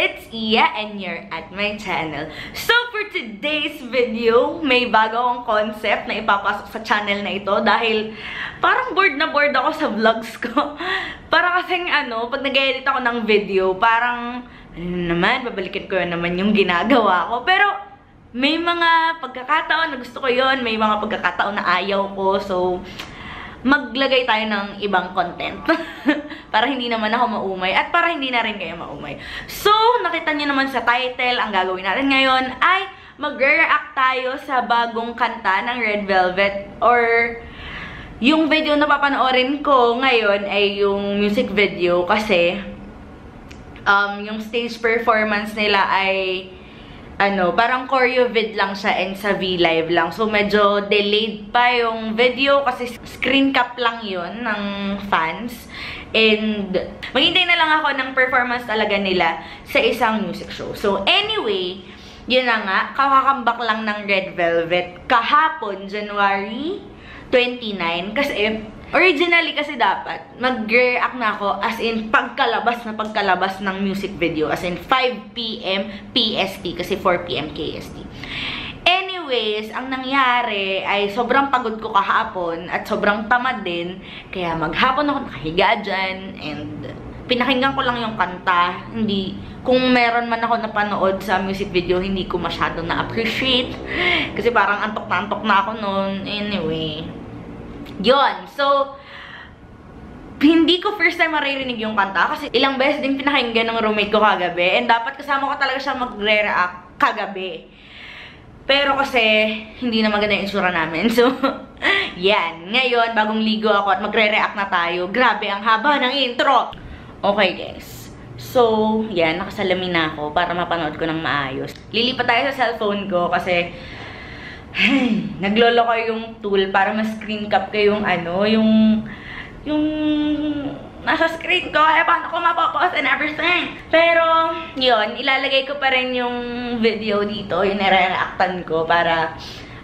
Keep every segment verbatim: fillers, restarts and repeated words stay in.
it's Iya and you're at my channel. So for today's video, may bago akong concept na ipapasok sa channel na ito dahil parang bored na bored ako sa vlogs ko. Parang kasing ano, pag nag-edit ako ng video, parang ano naman, babalikin ko yun naman yung ginagawa ko. Pero may mga pagkakataon na gusto ko yun, may mga pagkakataon na ayaw ko, so maglagay tayo ng ibang content para hindi naman ako maumay at para hindi na rin kayo maumay. So, nakita niyo naman sa title, ang gagawin natin ngayon ay mag-react tayo sa bagong kanta ng Red Velvet, or yung video na papanoorin ko ngayon ay yung music video kasi um, yung stage performance nila ay ano, parang choreo vid lang siya and sa V-Live lang. So, medyo delayed pa yung video kasi screen cap lang yun ng fans. And maghintay na lang ako ng performance talaga nila sa isang music show. So, anyway, yun na nga, kakakambak lang ng Red Velvet kahapon, January twenty-nine. Kasi, originally kasi dapat, mag-react na ako as in pagkalabas na pagkalabas ng music video. As in five P M P S T kasi four P M K S T. Anyways, ang nangyari ay sobrang pagod ko kahapon at sobrang tamad din. Kaya maghapon ako nakahiga dyan and pinakinggan ko lang yung kanta. Hindi, kung meron man ako napanood sa music video, hindi ko masyado na-appreciate. Kasi parang antok na antok na ako noon. Anyway, yun. So, hindi ko first time maririnig yung kanta kasi ilang beses din pinakinggan ng roommate ko kagabi. And dapat kasama ko talaga siya magre-react kagabi. Pero kasi, hindi na maganda yung itsura namin. So, yan. Ngayon, bagong ligo ako at magre-react na tayo. Grabe, ang haba ng intro! Okay, guys. So, yan, nakasalamin na ako para mapanood ko ng maayos. Lilipat tayo sa cellphone ko kasi hey, naglolo ko yung tool para ma-screen cap ko yung ano, yung yung nasa screen ko. Eh, paano ko mapapause and everything? Pero, yun, ilalagay ko pa rin yung video dito, yung nare-reactan ko para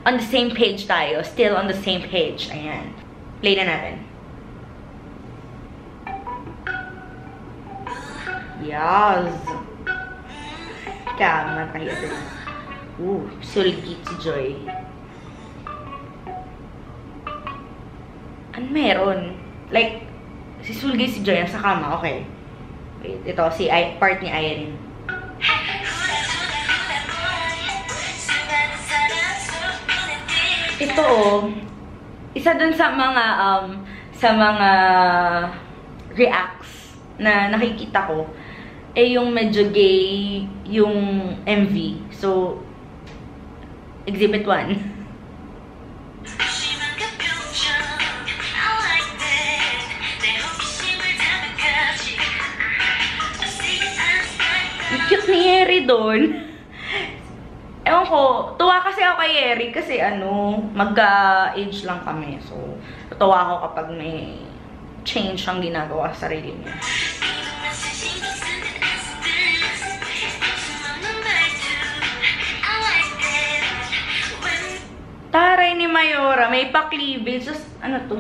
on the same page tayo. Still on the same page. Ayan. Play na natin. Yes! Tama tayo din. Uh, sulgit si Joy. Ano meron? Like, si sulgit si Joy nasa kama, okay. Wait, ito, si I, part ni Irene. Ito oh, isa dun sa mga, um, sa mga reacts na nakikita ko. Eh, yung medyo gay yung M V. So, Exhibit one. Cute ni Yeri doon. Ewan ko, tuwa kasi ako kay Yeri kasi ano, magka-age lang kami. So, tuwa ako kapag may change ang ginagawa sa sarili niya. Taray ni Mayora, may pa-cleavage. Just, ano to?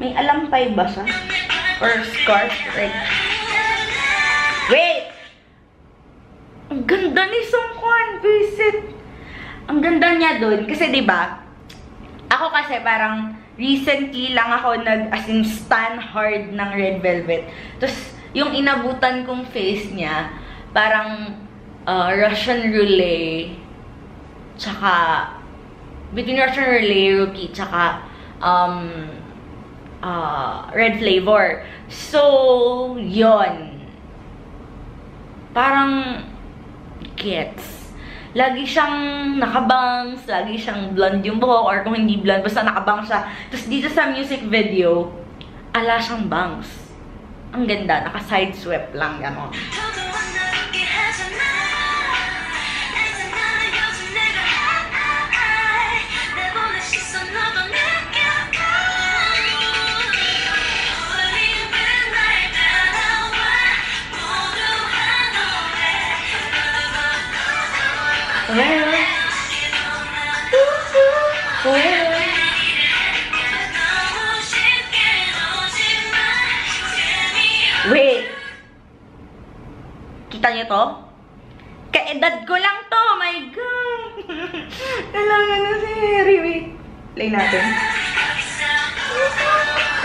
May alampay ba siya? Or scarf? Like, wait! Ang ganda ni Sungkwan, visit! Ang ganda niya dun. Kasi diba, ako kasi parang recently lang ako nag, as in, stan hard ng Red Velvet. Tapos, yung inabutan kong face niya, parang uh, Russian Roulette, tsaka between Russian Roulette, Rookie, tsaka um, uh, Red Flavor. So, yon. Parang gets. Lagi siyang nakabangs, lagi siyang blonde yung buhok, or kung hindi blonde, basta nakabangs siya. Tapos dito sa music video, ala siyang bangs. Ang ganda, naka-sideswept lang, gano'n. Kita niyo to? Kaedad ko lang to! Oh my God! Alam nga na si Riri. Play natin.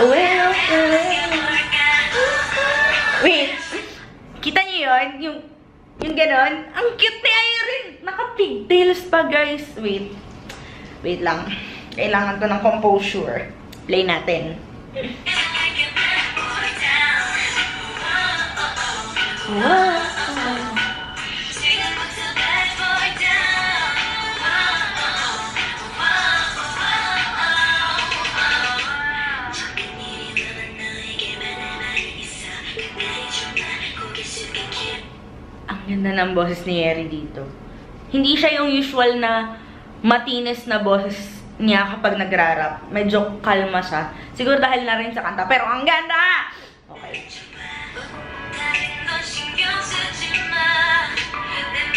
Well, wait. Kita niyo yun? Yung, yung ganon? Ang cute ni Irene! Naka-pigtails pa, guys. Wait. Wait lang. Kailangan ko ng composure. Play natin. Wow. Ang ganda ng boses ni Eri dito. Hindi siya yung usual na matinis na boses niya kapag nagrarap. Medyo kalma siya. Siguro dahil na rin sa kanta. Pero ang ganda! Okay.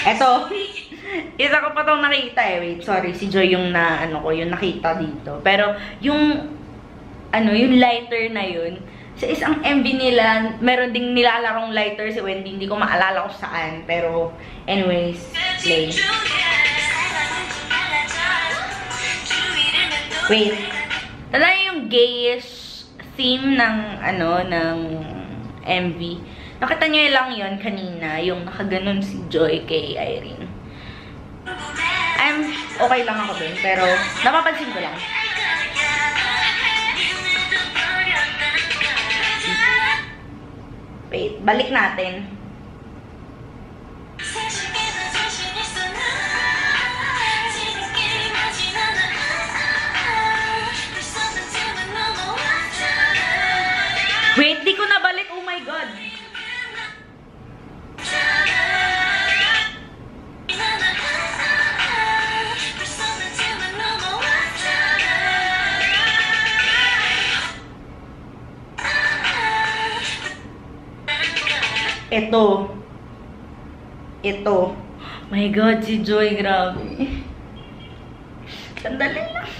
Eto. Isa ko pa itong nakita eh. Wait, sorry. Si Joy yung na, ano ko, yung nakita dito. Pero yung, ano, yung lighter na yun. Sa isang M V nila, meron ding nilalarong lighter si Wendy. Hindi ko maalala kung saan. Pero, anyways, play. Wait. Talaga yung gayish theme ng, ano, ng M V. Nakita nyo lang yun kanina, yung nakaganon si Joy kay Irene. I'm okay lang ako dun, pero napapansin ko lang. Wait, balik natin. Wait, di ko nabalik. Oh my God. Ito. Ito. My God, si Joy, grabe. Sandali lang.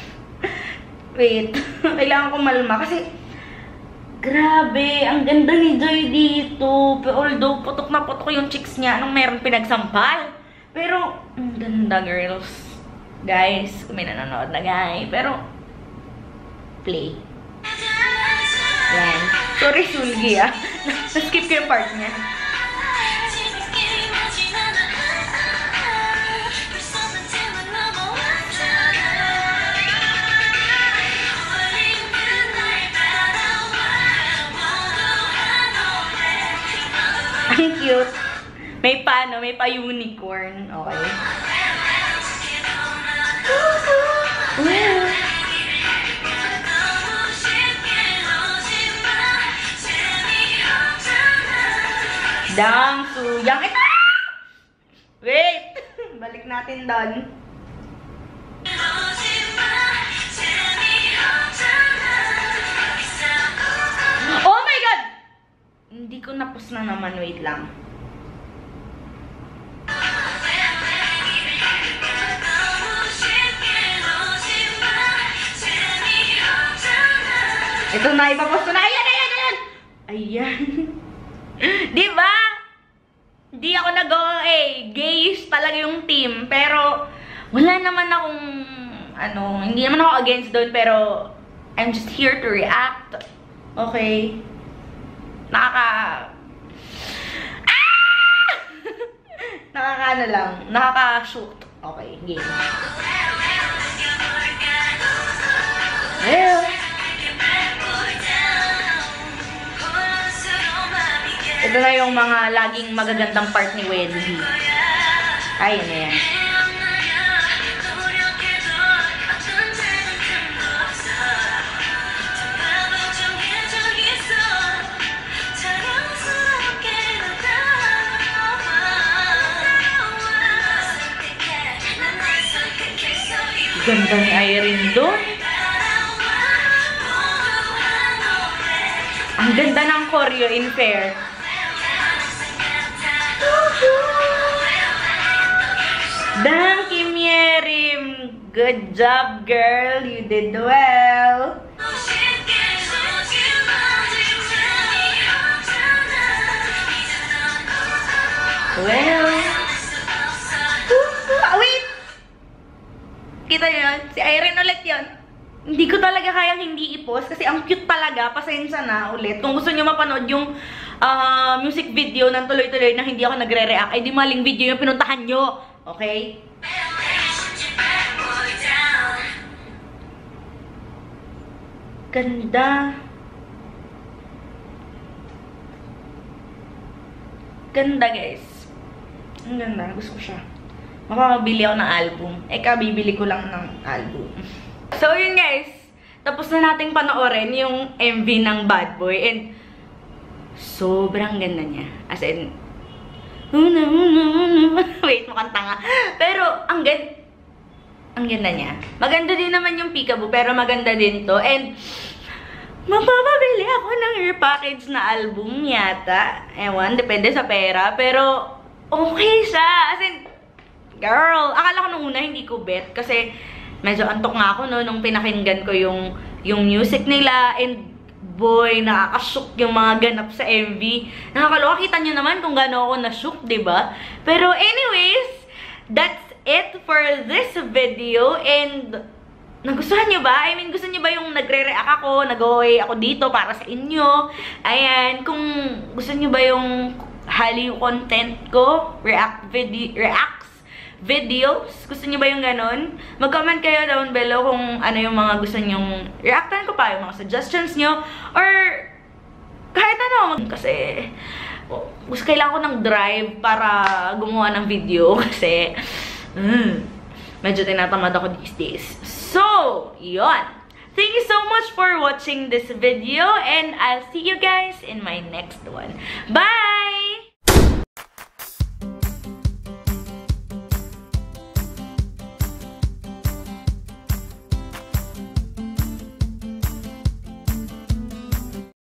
Wait. Kailangan ko maluma kasi... Grabe, ang ganda ni Joy dito. Although, putok na putok yung cheeks niya. Anong meron pinagsampal? Pero, ang ganda, girls. Guys, kung may nanonood na guy. Pero, play. Yan. Sorry, Sulgi, ah. Skip ko yung part niya. Ang cute. May pa, ano? May pa unicorn. Okay. Wow. Dang suyang. Ito! Wait! Balik natin doon. Oh my God! Hindi ko napos na naman. Wait lang. Ito na. Ipapos ko na. Ayan! Ayan! Ayan! Ayan! Diba? Hindi ako nag-O A. Gayish talaga yung team. Pero, wala naman akong, ano, hindi naman ako against doon. Pero, I'm just here to react. Okay? Nakaka... Ah! Nakakano lang. Nakaka-shoot. Okay, game. Well... Ito na yung mga laging magagandang part ni Wendy. Ayun na yan. Ganda ni Irene doon. Ang ganda ng choreo, in fair. Dang, Kim Yerim! Good job, girl! You did well! Well. Uh, wait! Kita nyo yun? Si Irene ulit yun. Hindi ko talaga kayang hindi i-post kasi ang cute talaga. Pasensya na ulit. Kung gusto nyo mapanood yung uh, music video ng tuloy-tuloy na hindi ako nagre-react, ay di maling video yung pinuntahan nyo. Okay? Ganda. Ganda, guys. Ang ganda. Gusto ko siya. Makakabili ako ng album. Eka, bibili ko lang ng album. So, yun, guys. Tapos na nating panoorin yung M V ng Bad Boy. And, sobrang ganda niya. As in, wait, mukhang tanga. Pero, ang ganda. Ang ganda niya. Maganda din naman yung Peekaboo, pero maganda din to. And, mapapabili ako ng repackage na album yata. Ewan, depende sa pera. Pero, okay siya. As in, girl, akala ko nung una hindi ko bet. Kasi, medyo antok nga ako no, nung pinakinggan ko yung, yung music nila. And, boy, nakakashook yung mga ganap sa M V. Nakakaloka, kita nyo naman kung gaano ako nashook, diba? Pero, anyways, that's it for this video. And, nagustuhan nyo ba? I mean, gusto nyo ba yung nagre-react ako, nag-away ako dito para sa inyo? Ayan, kung gusto nyo ba yung Hallyu content ko, react video, reacts, videos, gusto nyo ba yung ganun? Mag-comment kayo down below kung ano yung mga gusto nyong reactan ko pa, yung mga suggestions nyo, or kahit ano, kasi gusto kailangan ko ng drive para gumawa ng video kasi mm, medyo tinatamad ako these days. So, yun. Thank you so much for watching this video and I'll see you guys in my next one. Bye!